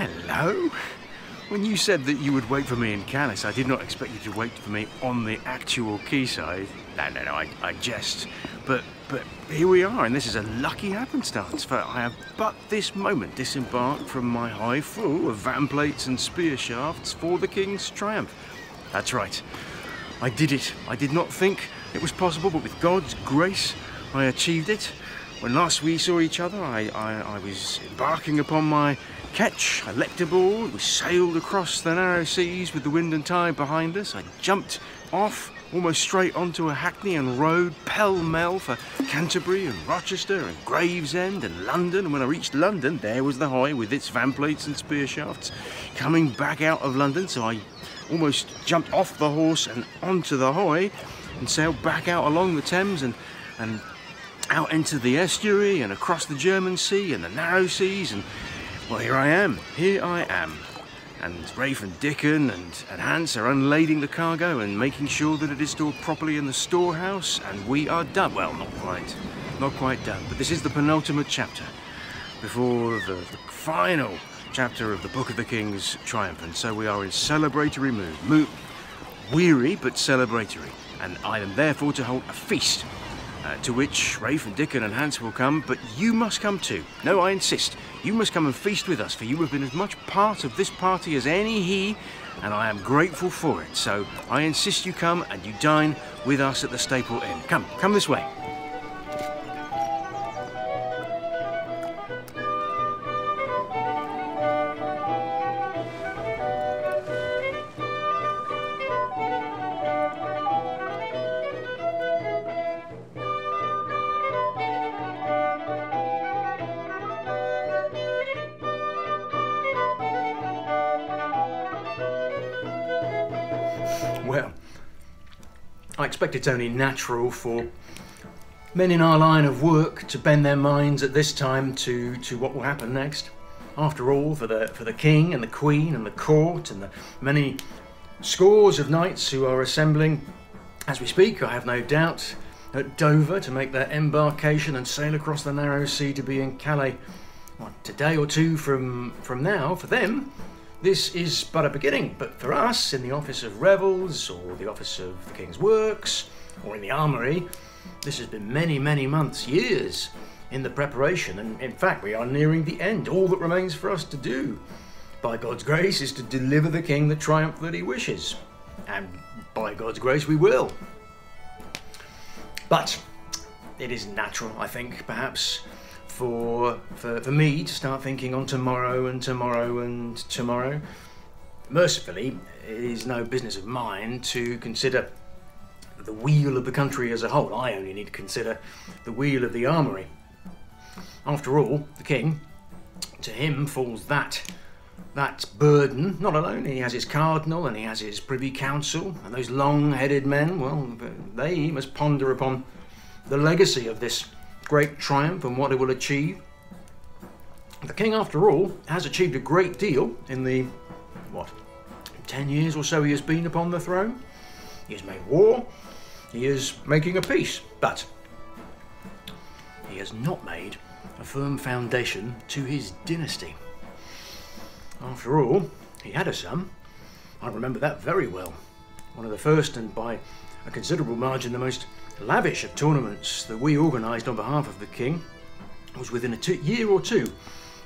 Hello. When you said that you would wait for me in Calais, I did not expect you to wait for me on the actual quayside. No, I jest. But here we are, and this is a lucky happenstance, for I have but this moment disembarked from my high full of van plates and spear shafts for the King's triumph. That's right. I did it. I did not think it was possible, but with God's grace, I achieved it. When last we saw each other, I was embarking upon my catch. I leapt aboard, we sailed across the narrow seas with the wind and tide behind us. I jumped off almost straight onto a hackney and rode pell-mell for Canterbury and Rochester and Gravesend and London. And when I reached London, there was the High with its van plates and spear shafts coming back out of London. So I almost jumped off the horse and onto the High and sailed back out along the Thames and out into the estuary and across the German Sea and the narrow seas, and well, here I am. And Rafe and Dickon and Hans are unlading the cargo and making sure that it is stored properly in the storehouse, and we are done. Well, not quite done, but this is the penultimate chapter before the final chapter of the Book of the King's Triumph, and so we are in celebratory mood, weary but celebratory, and I am therefore to hold a feast. To which Rafe and Dickon and Hans will come, but you must come too. No, I insist. You must come and feast with us, for you have been as much part of this party as any he, and I am grateful for it. So I insist you come and you dine with us at the Staple Inn. Come this way. Well, I expect it's only natural for men in our line of work to bend their minds at this time to what will happen next. After all, for the King and the Queen and the court and the many scores of knights who are assembling as we speak, I have no doubt, at Dover to make their embarkation and sail across the narrow sea to be in Calais, what, a day or two from now, for them, this is but a beginning, but for us, in the office of Revels, or the office of the King's Works, or in the Armoury, this has been many, many months, years in the preparation, and in fact, we are nearing the end. All that remains for us to do, by God's grace, is to deliver the King the triumph that he wishes. And by God's grace, we will. But it is natural, I think, perhaps, for me to start thinking on tomorrow and tomorrow and tomorrow. Mercifully, it is no business of mine to consider the wheel of the country as a whole. I only need to consider the wheel of the armoury. After all, the King, to him falls that burden. Not alone, he has his Cardinal and he has his Privy Council, and those long-headed men, well, they must ponder upon the legacy of this great triumph and what it will achieve. The King, after all, has achieved a great deal in the, what, 10 years or so he has been upon the throne. He has made war, he is making a peace, but he has not made a firm foundation to his dynasty. After all, he had a son. I remember that very well. One of the first, and by a considerable margin, the most lavish of tournaments that we organised on behalf of the King was within a year or two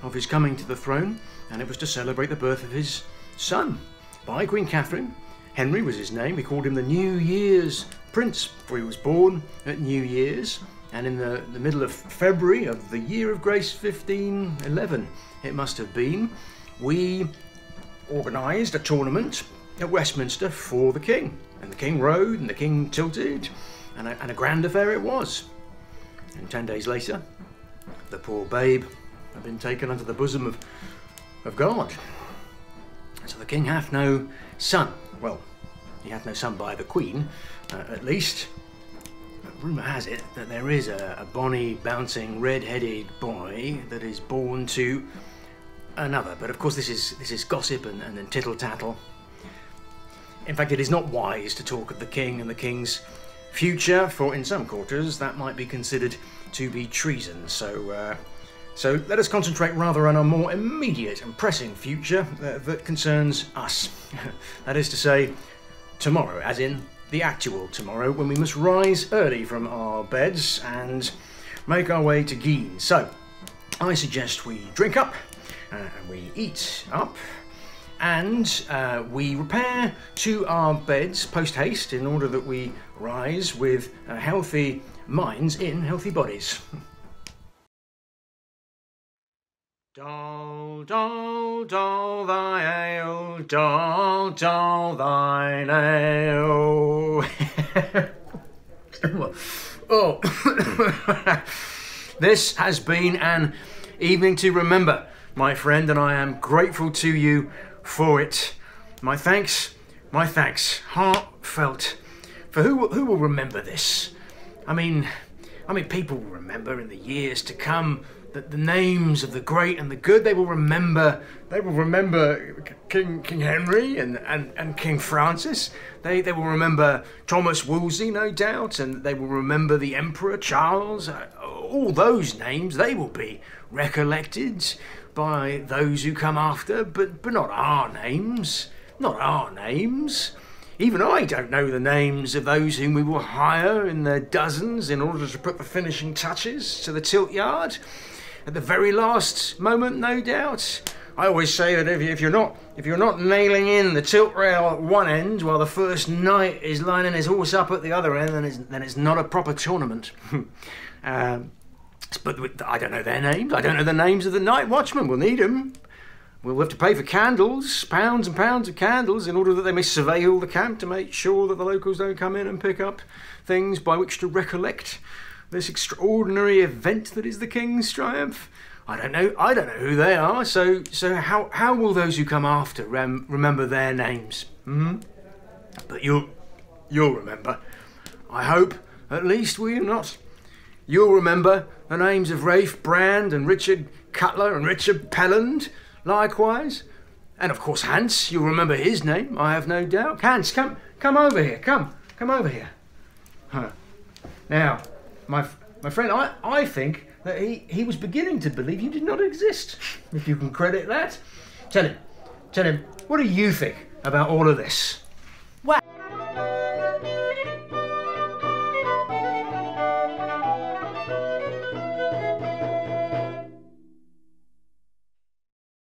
of his coming to the throne, and it was to celebrate the birth of his son by Queen Catherine. Henry was his name. We called him the New Year's Prince, for he was born at New Year's, and in the middle of February of the year of grace 1511 it must have been, we organised a tournament at Westminster for the King, and the King rode and the King tilted, and a grand affair it was. And 10 days later, the poor babe had been taken unto the bosom of God. So the King hath no son. Well, he hath no son by the Queen, at least. Rumour has it that there is a bonny, bouncing, red-headed boy that is born to another. But of course this is gossip and tittle-tattle. In fact, it is not wise to talk of the King and the King's future, for in some quarters that might be considered to be treason. So So let us concentrate rather on our more immediate and pressing future that concerns us. That is to say, tomorrow, as in the actual tomorrow, when we must rise early from our beds and make our way to Guines. So I suggest we drink up, and we eat up, and we repair to our beds post-haste in order that we rise with healthy minds in healthy bodies. Dole, dole, dole thy ale, dole, dole thine ale. Oh, this has been an evening to remember, my friend, and I am grateful to you for it. My thanks, heartfelt. For who will remember this? I mean, people will remember in the years to come. The names of the great and the good, they will remember King Henry and King Francis. They will remember Thomas Wolsey, no doubt, and they will remember the Emperor Charles. All those names, they will be recollected by those who come after, but not our names. Not our names. Even I don't know the names of those whom we will hire in their dozens in order to put the finishing touches to the tilt yard. At the very last moment, no doubt. I always say that if you're not nailing in the tilt rail at one end while the first knight is lining his horse up at the other end, then it's not a proper tournament. But I don't know their names. I don't know the names of the night watchmen. We'll need them. We'll have to pay for candles, pounds and pounds of candles, in order that they may survey all the camp to make sure that the locals don't come in and pick up things by which to recollect this extraordinary event that is the King's Triumph. I don't know who they are, so how will those who come after remember their names? Mm-hmm. But you'll remember. I hope, at least, will you not? You'll remember the names of Rafe Brand and Richard Cutler and Richard Pelland, likewise. And of course Hans, you'll remember his name, I have no doubt. Hans, come over here, come over here. Huh. Now, my friend, I think that he was beginning to believe you did not exist, if you can credit that. Tell him, what do you think about all of this?